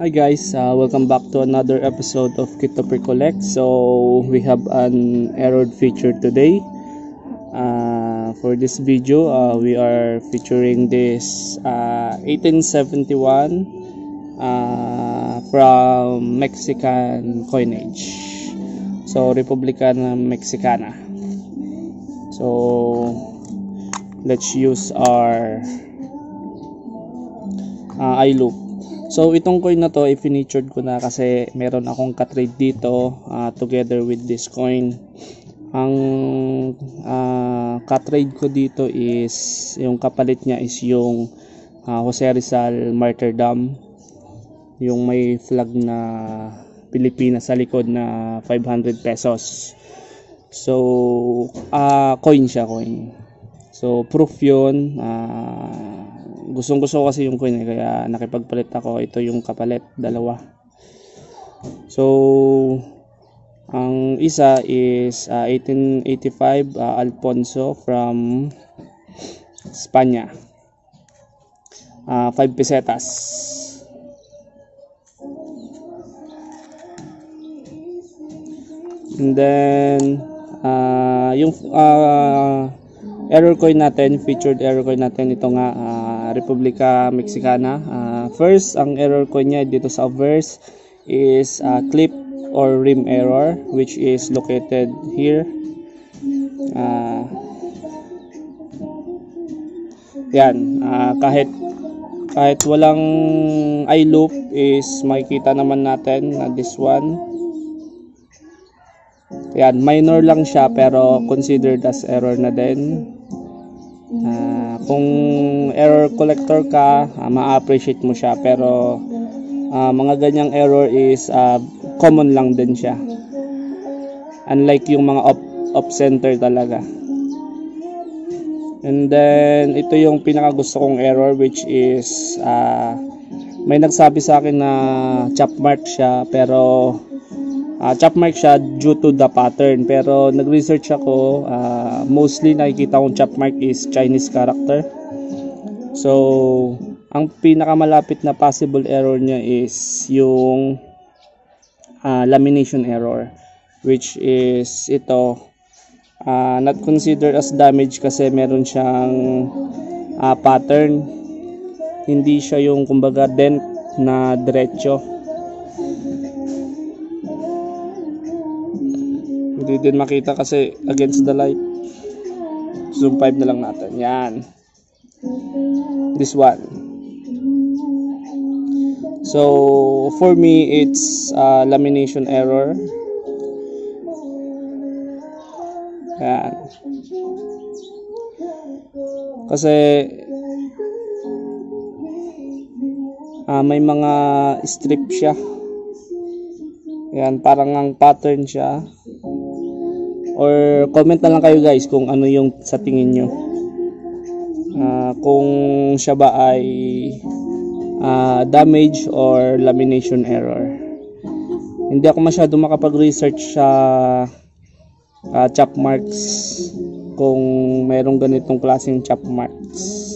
Hi guys, welcome back to another episode of Kittopher Collect. So we have an errored feature today. For this video, we are featuring this 1871 from Mexican coinage. So Republica Mexicana. So let's use our eye loop. So itong coin na to, i-featured ko na kasi meron akong katrade dito together with this coin. Ang katrade ko dito is, yung kapalit niya is yung Jose Rizal Martyrdom. Yung may flag na Pilipinas sa likod na 500 pesos. So, coin siya, coin. So, proof yun. Gustong-gusto kasi yung coin kaya nakipagpalit ako. Ito yung kapalit, dalawa. So ang isa is 1885 Alfonso from España, 5 pesetas. And then yung error coin natin, featured error coin natin, ito nga Republica Mexicana. First, ang error coin niya dito sa obverse is clip or rim error, which is located here. Yan, kahit walang eye loop is makikita naman natin na this one. Yan, minor lang siya pero considered as error na din. Kung error collector ka, ma-appreciate mo siya pero mga ganyang error is common lang din siya. Unlike yung mga off-center talaga. And then ito yung pinaka gusto kong error, which is may nagsabi sa akin na chop mark siya pero chop mark siya due to the pattern, pero nag-research ako, mostly nakikita kong chop mark is Chinese character. So ang pinakamalapit na possible error niya is yung lamination error, which is ito, not considered as damage kasi meron siyang pattern, hindi siya yung kumbaga dent na diretso. Hindi din makita kasi against the light. Zoom 5 na lang natin. Yan. This one. So, for me, it's lamination error. Yan. Kasi may mga strip siya. Yan, parang ang pattern siya. Or comment na lang kayo guys kung ano yung sa tingin nyo, kung siya ba ay damage or lamination error. Hindi ako masyado makapag-research sa chop marks, kung merong ganitong klaseng chop marks.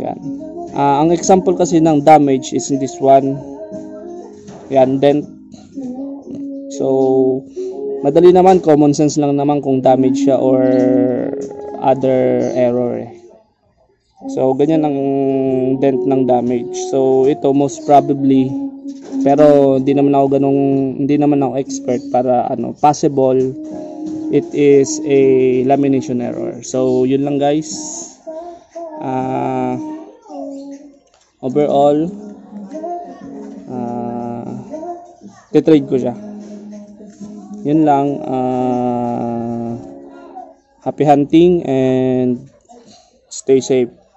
Yan. Ang example kasi ng damage is in this one. Yan, dent. So, madali naman, common sense lang naman kung damage siya or other error. So, ganyan ang dent ng damage. So, ito most probably, pero hindi naman ako expert para ano, possible it is a lamination error. So, yun lang guys. Overall, titrade ko siya. Yun lang, happy hunting and stay safe.